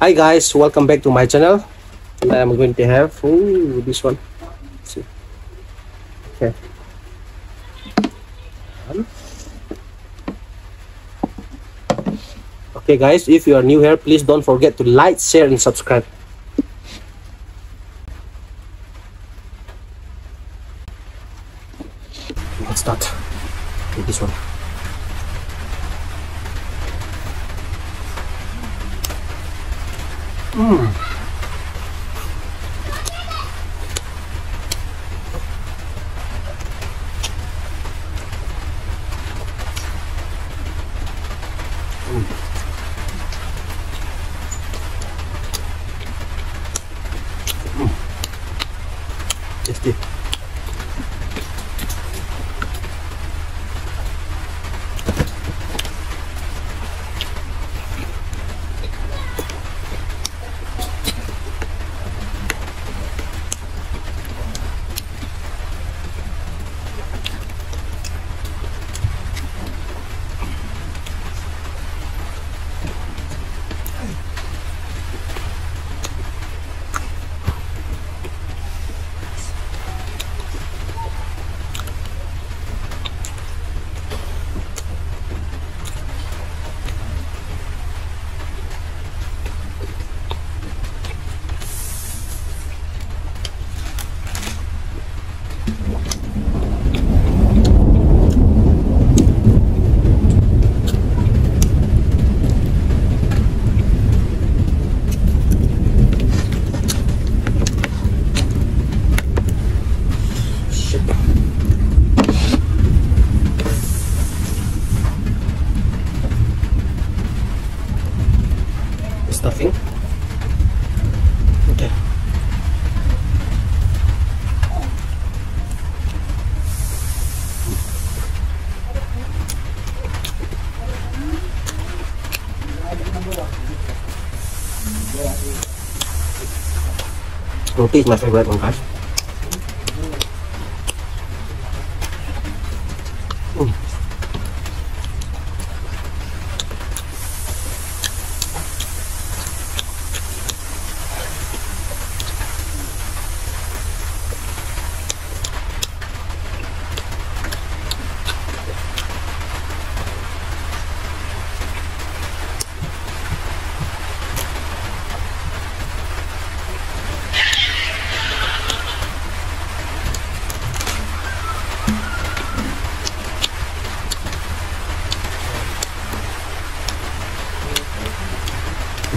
Hi guys, welcome back to my channel. And I'm going to have this one. Let's see, okay. Okay guys, if you are new here, please don't forget to like, share, and subscribe. Let's start with this one. Tasty. Stuffing. Okay. Roti is my favorite one, guys.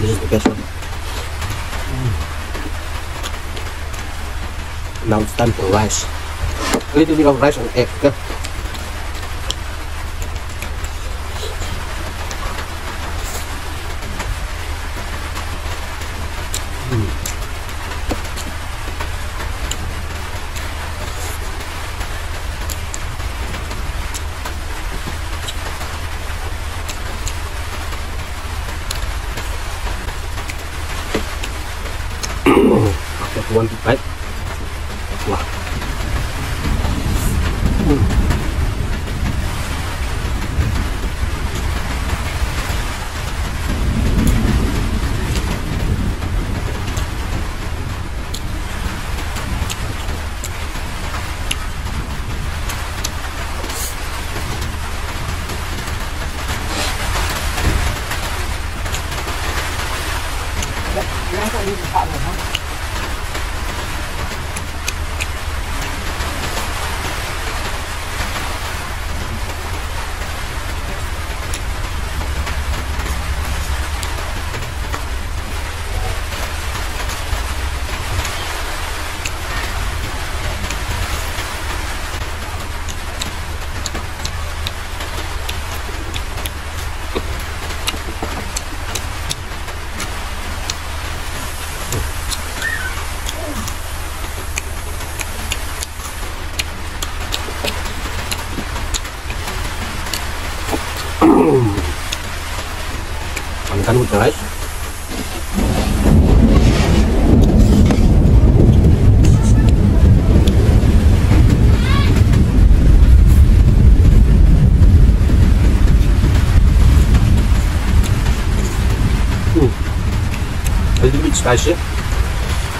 This is the best one. Now it's time for rice. A little bit of rice and egg. Okay? One big bite. Wow. Mm. Đấy. A little bit spicy.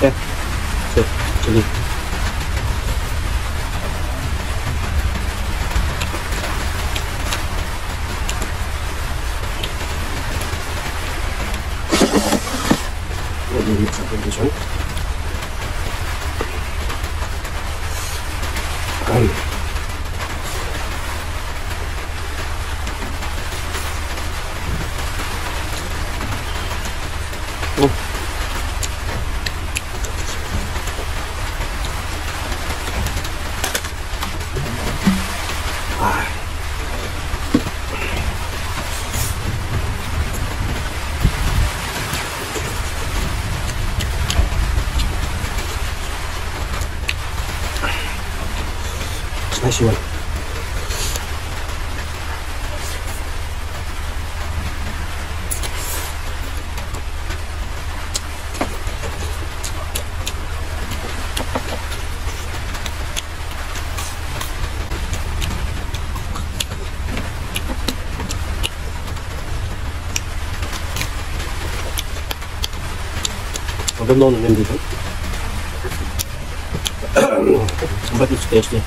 Yeah. So, chili. Let me mix up in this one. Oh. Spicy one. I don't know the name of it, but it's tasty.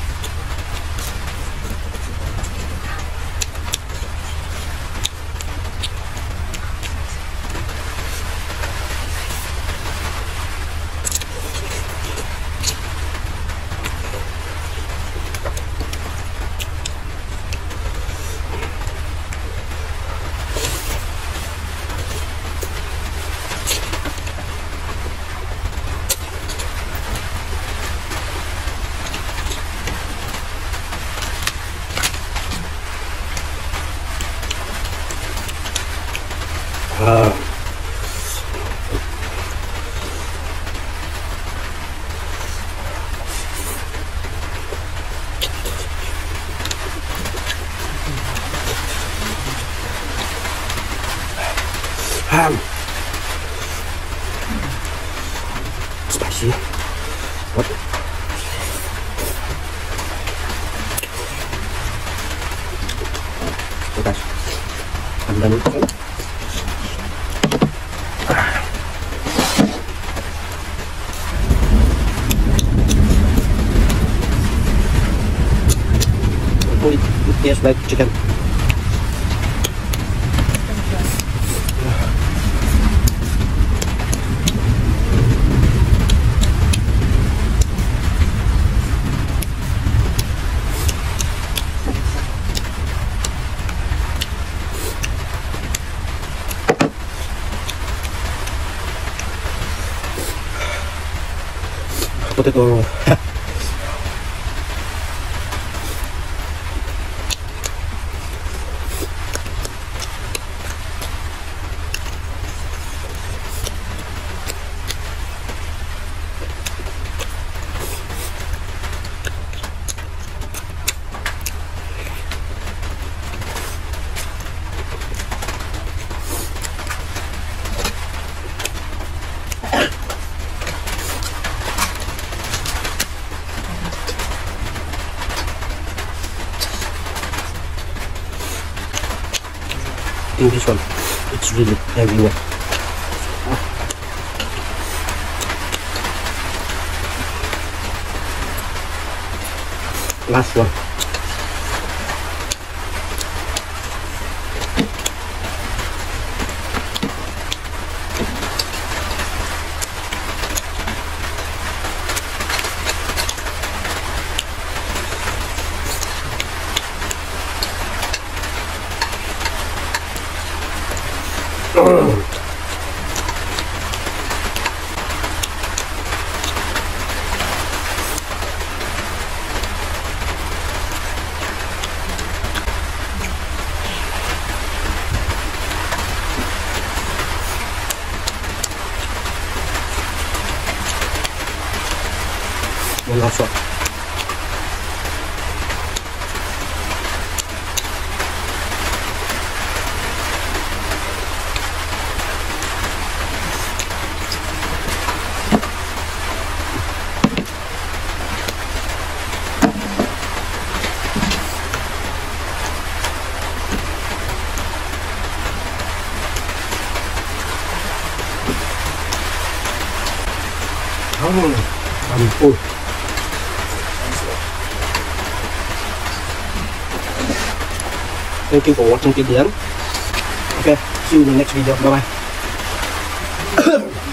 Spicy. What? Okay. And then it tastes like chicken. Potato roll. In this one, it's really everywhere. Last one. One last one. Oh, I'm full. Thank you for watching till the end. Okay, see you in the next video. Bye bye.